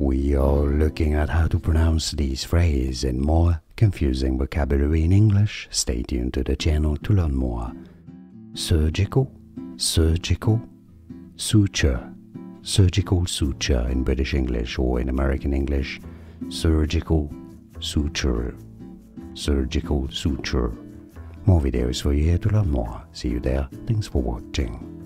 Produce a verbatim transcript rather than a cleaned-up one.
We are looking at how to pronounce these phrases and more confusing vocabulary in English. Stay tuned to the channel to learn more. Surgical, surgical, suture, surgical suture in British English or in American English, surgical suture, surgical suture. More videos for you here to learn more. See you there. Thanks for watching.